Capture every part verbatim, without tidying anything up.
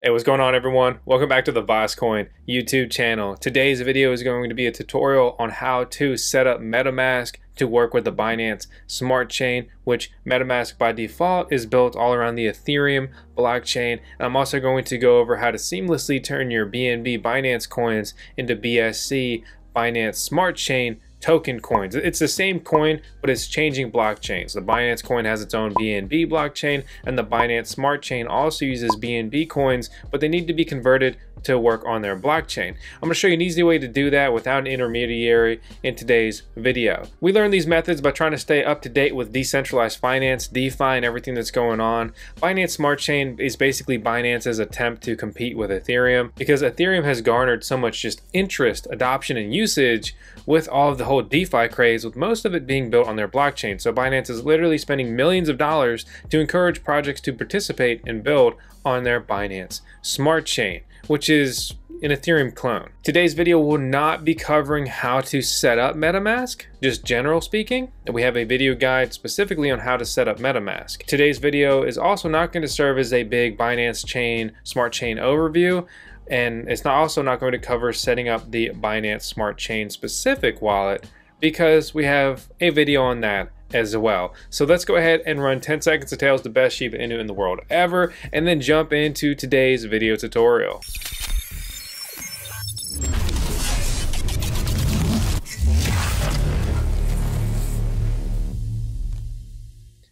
Hey, what's going on, everyone? Welcome back to the VoskCoin YouTube channel. Today's video is going to be a tutorial on how to set up MetaMask to work with the Binance Smart Chain, which MetaMask by default is built all around the Ethereum blockchain. And I'm also going to go over how to seamlessly turn your B N B Binance coins into B S C Binance Smart Chain token coins. It's the same coin, but it's changing blockchains. The Binance coin has its own B N B blockchain, and the Binance Smart Chain also uses B N B coins, but they need to be converted to work on their blockchain. I'm going to show you an easy way to do that without an intermediary in today's video. We learn these methods by trying to stay up to date with decentralized finance, DeFi, and everything that's going on. Binance Smart Chain is basically Binance's attempt to compete with Ethereum, because Ethereum has garnered so much just interest, adoption, and usage with all of the whole DeFi craze, with most of it being built on their blockchain. So Binance is literally spending millions of dollars to encourage projects to participate and build on their Binance Smart Chain, which is an Ethereum clone. Today's video will not be covering how to set up MetaMask, just general speaking. We have a video guide specifically on how to set up MetaMask. Today's video is also not going to serve as a big Binance chain, Smart Chain overview. And it's not also not going to cover setting up the Binance Smart Chain specific wallet, because we have a video on that as well. So let's go ahead and run ten seconds of Tales, the best Shiba Inu in the world ever, and then jump into today's video tutorial.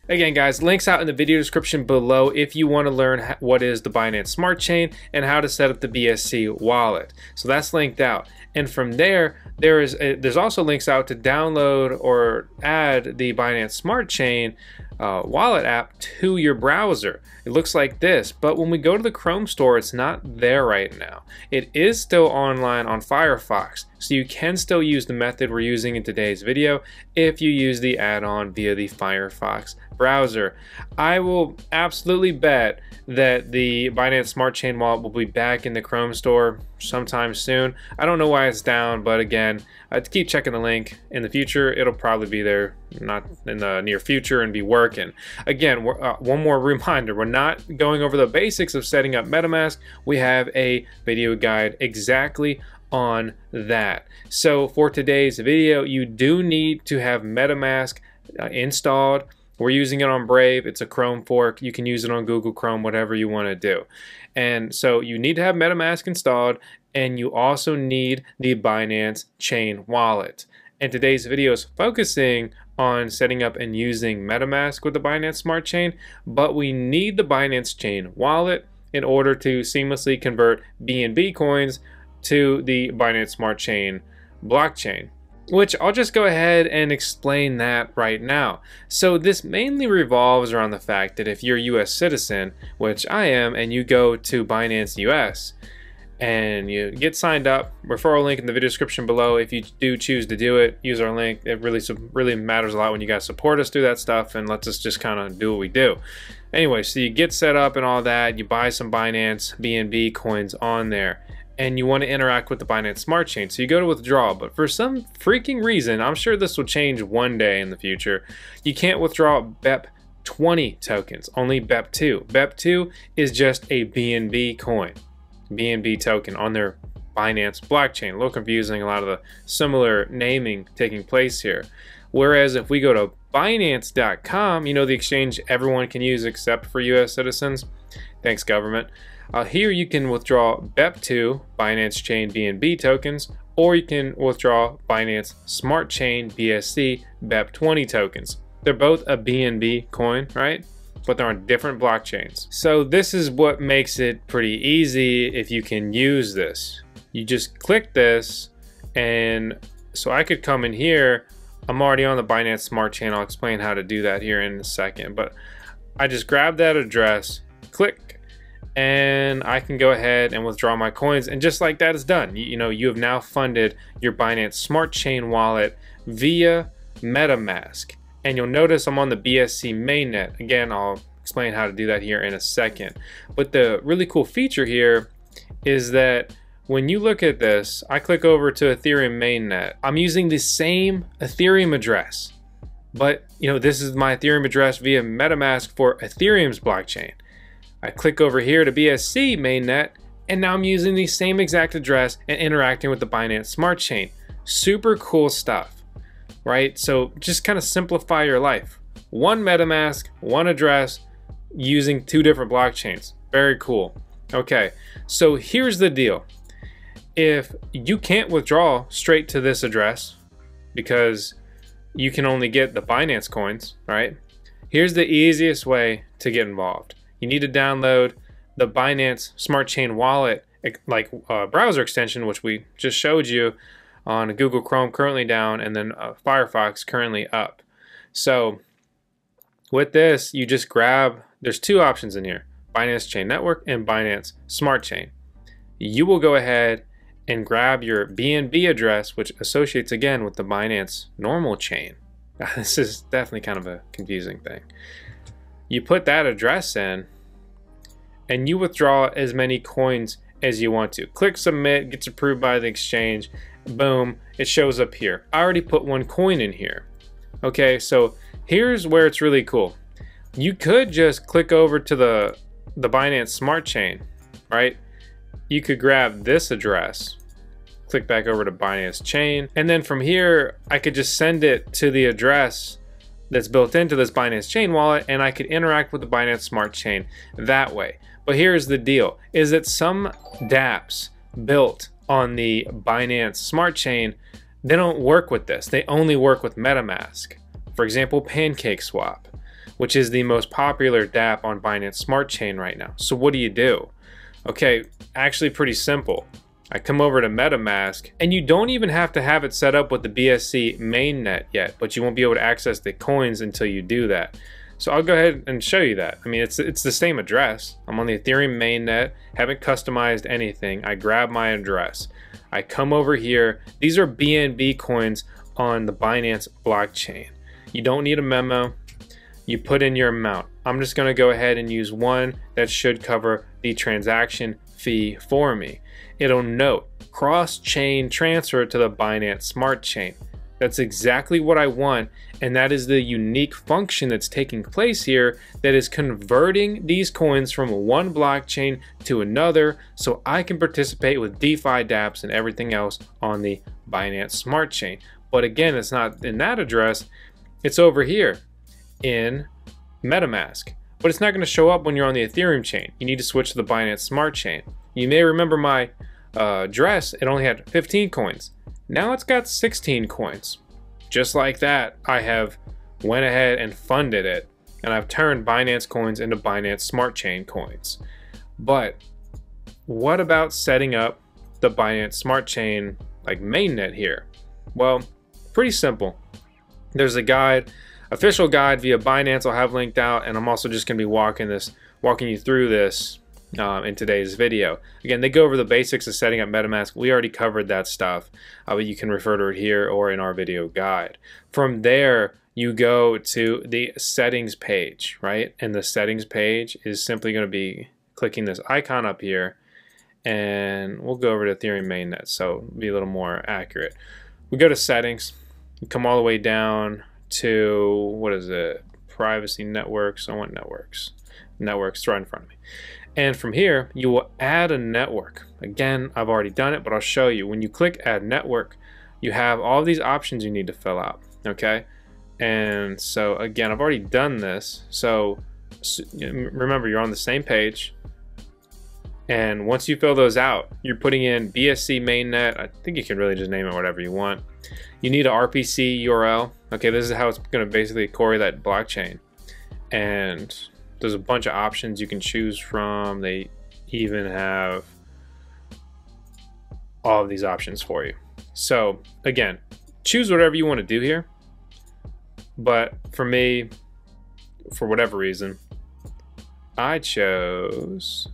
Again, guys, links out in the video description below if you want to learn what is the Binance Smart Chain and how to set up the B S C wallet. So that's linked out. And from there, there is a, there's also links out to download or add the Binance Smart Chain uh, wallet app to your browser. It looks like this, but when we go to the Chrome store, it's not there right now. It is still online on Firefox, so you can still use the method we're using in today's video if you use the add-on via the Firefox browser. I will absolutely bet that the Binance Smart Chain wallet will be back in the Chrome store sometime soon. I don't know why it's down, but again, I'd keep checking the link. In the future, it'll probably be there, not in the near future, and be working. Again, we're, uh, one more reminder, we're not going over the basics of setting up MetaMask. We have a video guide exactly on that. So for today's video, you do need to have MetaMask uh, installed. We're using it on Brave. It's a Chrome fork. You can use it on Google Chrome, whatever you want to do. And so you need to have MetaMask installed, and you also need the Binance Chain wallet. And today's video is focusing on setting up and using MetaMask with the Binance Smart Chain, but we need the Binance Chain wallet in order to seamlessly convert B N B coins to the Binance Smart Chain blockchain, which I'll just go ahead and explain that right now. So this mainly revolves around the fact that if you're a U S citizen, which I am, and you go to Binance U S and you get signed up, referral link in the video description below. If you do choose to do it, use our link. It really, really matters a lot when you guys support us through that stuff and lets us just kind of do what we do. Anyway, so you get set up and all that, you buy some Binance B N B coins on there, and you want to interact with the Binance Smart Chain. So you go to withdraw, but for some freaking reason, I'm sure this will change one day in the future, you can't withdraw B E P twenty tokens, only B E P two. B E P two is just a B N B coin, B N B token on their Binance blockchain. A little confusing, a lot of the similar naming taking place here. Whereas if we go to Binance dot com, you know, the exchange everyone can use except for U S citizens, thanks government. Uh, here you can withdraw B E P two, Binance Chain B N B tokens, or you can withdraw Binance Smart Chain B S C B E P twenty tokens. They're both a B N B coin, right? But they're on different blockchains. So this is what makes it pretty easy if you can use this. You just click this, and so I could come in here. I'm already on the Binance Smart Chain. I'll explain how to do that here in a second, but I just grab that address, click, and I can go ahead and withdraw my coins. And just like that, it's done. You, you know, you have now funded your Binance Smart Chain wallet via MetaMask. And you'll notice I'm on the B S C mainnet. Again, I'll explain how to do that here in a second. But the really cool feature here is that when you look at this, I click over to Ethereum mainnet. I'm using the same Ethereum address, but you know, this is my Ethereum address via MetaMask for Ethereum's blockchain. I click over here to B S C mainnet, and now I'm using the same exact address and interacting with the Binance Smart Chain. Super cool stuff, right? So just kind of simplify your life. One MetaMask, one address, using two different blockchains. Very cool. Okay, so here's the deal. If you can't withdraw straight to this address because you can only get the Binance coins, right? Here's the easiest way to get involved. You need to download the Binance Smart Chain Wallet, like uh, browser extension, which we just showed you on Google Chrome, currently down, and then uh, Firefox, currently up. So with this, you just grab, there's two options in here, Binance Chain Network and Binance Smart Chain. You will go ahead and grab your B N B address, which associates again with the Binance normal chain. This is definitely kind of a confusing thing. You put that address in and you withdraw as many coins as you want to. Click submit, gets approved by the exchange, boom, it shows up here. I already put one coin in here. Okay, so here's where it's really cool. You could just click over to the, the Binance Smart Chain, right? You could grab this address, click back over to Binance Chain, and then from here, I could just send it to the address that's built into this Binance Chain wallet, and I could interact with the Binance Smart Chain that way. But here's the deal, is that some dApps built on the Binance Smart Chain, they don't work with this. They only work with MetaMask. For example, PancakeSwap, which is the most popular dApp on Binance Smart Chain right now. So what do you do? Okay, actually pretty simple. I come over to MetaMask, and you don't even have to have it set up with the B S C mainnet yet, but you won't be able to access the coins until you do that. So I'll go ahead and show you that. I mean, it's, it's the same address. I'm on the Ethereum mainnet, haven't customized anything. I grab my address. I come over here. These are B N B coins on the Binance blockchain. You don't need a memo. You put in your amount. I'm just gonna go ahead and use one that should cover the transaction fee for me. It'll note cross-chain transfer to the Binance Smart Chain. That's exactly what I want, and that is the unique function that's taking place here that is converting these coins from one blockchain to another so I can participate with DeFi dApps and everything else on the Binance Smart Chain. But again, it's not in that address, it's over here in MetaMask, but it's not going to show up when you're on the Ethereum chain. You need to switch to the Binance Smart Chain. You may remember my uh, address, it only had fifteen coins. Now it's got sixteen coins. Just like that, I have went ahead and funded it, and I've turned Binance coins into Binance Smart Chain coins. But what about setting up the Binance Smart Chain like mainnet here? Well, pretty simple. There's a guide, official guide via Binance, I'll have linked out, and I'm also just going to be walking this, walking you through this um, in today's video. Again, they go over the basics of setting up MetaMask. We already covered that stuff, uh, but you can refer to it here or in our video guide. From there, you go to the settings page, right? And the settings page is simply going to be clicking this icon up here, and we'll go over to Ethereum mainnet, so it'll be a little more accurate. We go to settings, come all the way down to, what is it, privacy networks, I want networks. Networks right in front of me. And from here, you will add a network. Again, I've already done it, but I'll show you. When you click add network, you have all these options you need to fill out, okay? And so again, I've already done this. So remember, you're on the same page. And once you fill those out, you're putting in B S C mainnet. I think you can really just name it whatever you want. You need an R P C U R L. Okay, this is how it's going to basically query that blockchain. And there's a bunch of options you can choose from. They even have all of these options for you. So again, choose whatever you want to do here. But for me, for whatever reason, I chose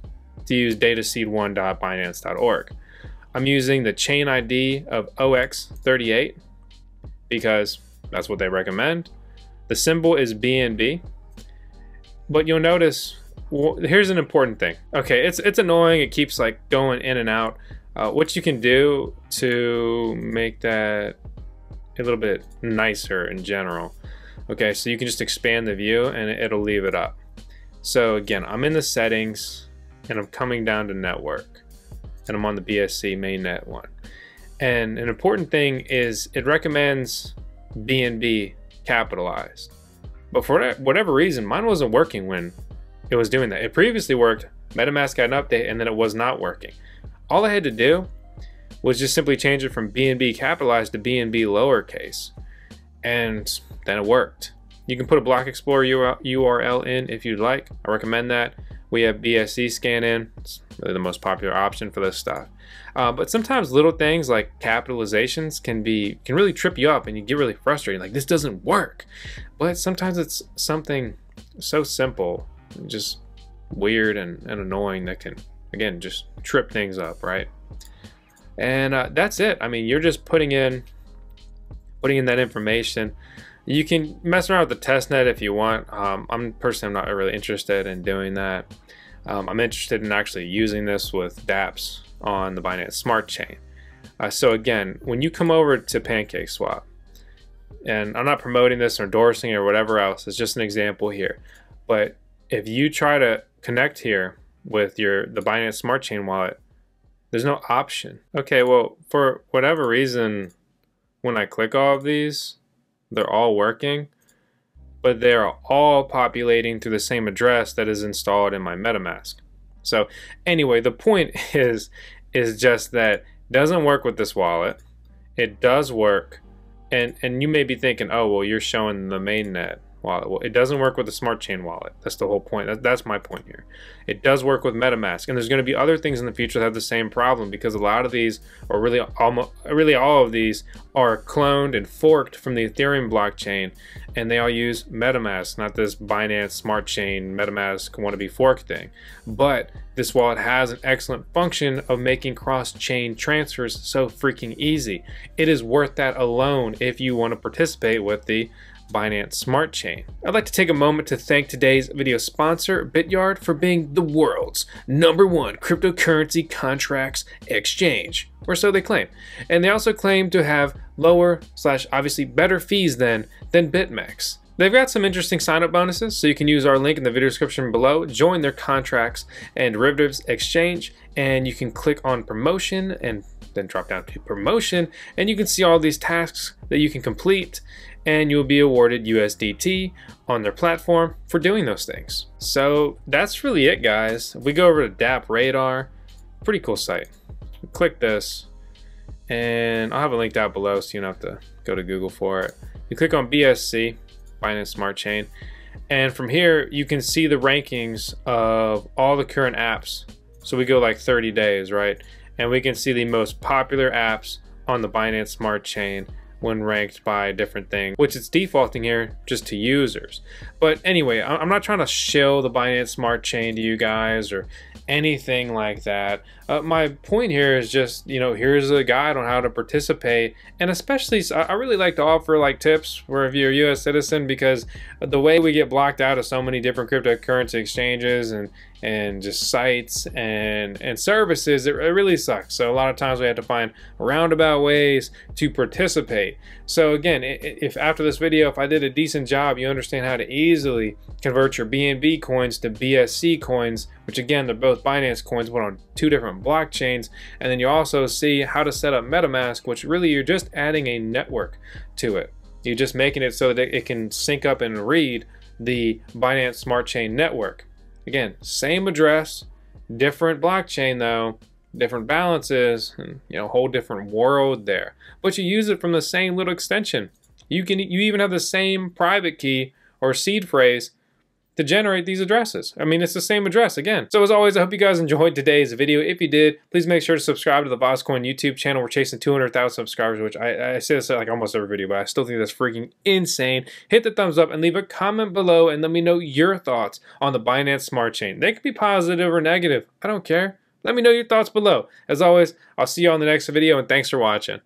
to use dataseed one dot binance dot org. I'm using the chain I D of O X thirty-eight because that's what they recommend. The symbol is B N B, but you'll notice, well, here's an important thing. Okay, it's, it's annoying, it keeps like going in and out. Uh, what you can do to make that a little bit nicer in general. Okay, so you can just expand the view and it'll leave it up. So again, I'm in the settings and I'm coming down to network and I'm on the B S C mainnet one. And an important thing is it recommends B N B capitalized. But for whatever reason, mine wasn't working when it was doing that. It previously worked, MetaMask got an update, and then it was not working. All I had to do was just simply change it from B N B capitalized to B N B lowercase, and then it worked. You can put a block explorer U R L in if you'd like. I recommend that. We have BSCscan in. It's really the most popular option for this stuff. Uh, but sometimes little things like capitalizations can be can really trip you up, and you get really frustrated. Like, this doesn't work. But sometimes it's something so simple, just weird and, and annoying that can, again, just trip things up, right? And uh, that's it. I mean, you're just putting in putting in that information. You can mess around with the testnet if you want. Um, I'm personally I'm not really interested in doing that. Um, I'm interested in actually using this with dApps on the Binance Smart Chain. Uh, so again, when you come over to PancakeSwap, and I'm not promoting this or endorsing it or whatever else, it's just an example here. But if you try to connect here with your the Binance Smart Chain wallet, there's no option. Okay, well, for whatever reason, when I click all of these, they're all working, but they're all populating through the same address that is installed in my MetaMask. So anyway, the point is, is just that it doesn't work with this wallet. It does work. And, and you may be thinking, oh, well, you're showing the mainnet wallet. Well, it doesn't work with the Smart Chain wallet. That's the whole point. That, that's my point here. It does work with MetaMask. And there's going to be other things in the future that have the same problem, because a lot of these, or really almost, really all of these, are cloned and forked from the Ethereum blockchain, and they all use MetaMask, not this Binance Smart Chain MetaMask wannabe fork thing. But this wallet has an excellent function of making cross-chain transfers so freaking easy. It is worth that alone if you want to participate with the Binance Smart Chain. I'd like to take a moment to thank today's video sponsor, BitYard, for being the world's number one cryptocurrency contracts exchange, or so they claim. And they also claim to have lower slash obviously better fees than, than BitMEX. They've got some interesting sign-up bonuses, so you can use our link in the video description below, join their contracts and derivatives exchange, and you can click on promotion and then drop down to promotion, and you can see all these tasks that you can complete, and you'll be awarded U S D T on their platform for doing those things. So that's really it, guys. If we go over to DappRadar, pretty cool site. Click this, and I'll have a link down below so you don't have to go to Google for it. You click on B S C, Binance Smart Chain, and from here you can see the rankings of all the current apps. So we go like thirty days, right? And we can see the most popular apps on the Binance Smart Chain when ranked by different things, which it's defaulting here just to users. But anyway, I'm not trying to shill the Binance Smart Chain to you guys or anything like that. Uh, my point here is just, you know, here's a guide on how to participate. And especially, I really like to offer like tips for if you're a U S citizen, because the way we get blocked out of so many different cryptocurrency exchanges and and just sites and and services, it, it really sucks. So a lot of times we have to find roundabout ways to participate. So again, if after this video, if I did a decent job, you understand how to easily convert your B N B coins to B S C coins, which again, they're both Binance coins, but on two different blockchains. And then you also see how to set up MetaMask, which really you're just adding a network to it. You're just making it so that it can sync up and read the Binance Smart Chain network. Again, same address, different blockchain though, different balances, and, you know, whole different world there. But you use it from the same little extension. You can you even have the same private key or seed phrase to generate these addresses. I mean, it's the same address again. So as always, I hope you guys enjoyed today's video. If you did, please make sure to subscribe to the VoskCoin YouTube channel. We're chasing two hundred thousand subscribers, which I, I say this like almost every video, but I still think that's freaking insane. Hit the thumbs up and leave a comment below and let me know your thoughts on the Binance Smart Chain. They could be positive or negative. I don't care. Let me know your thoughts below. As always, I'll see you on the next video, and thanks for watching.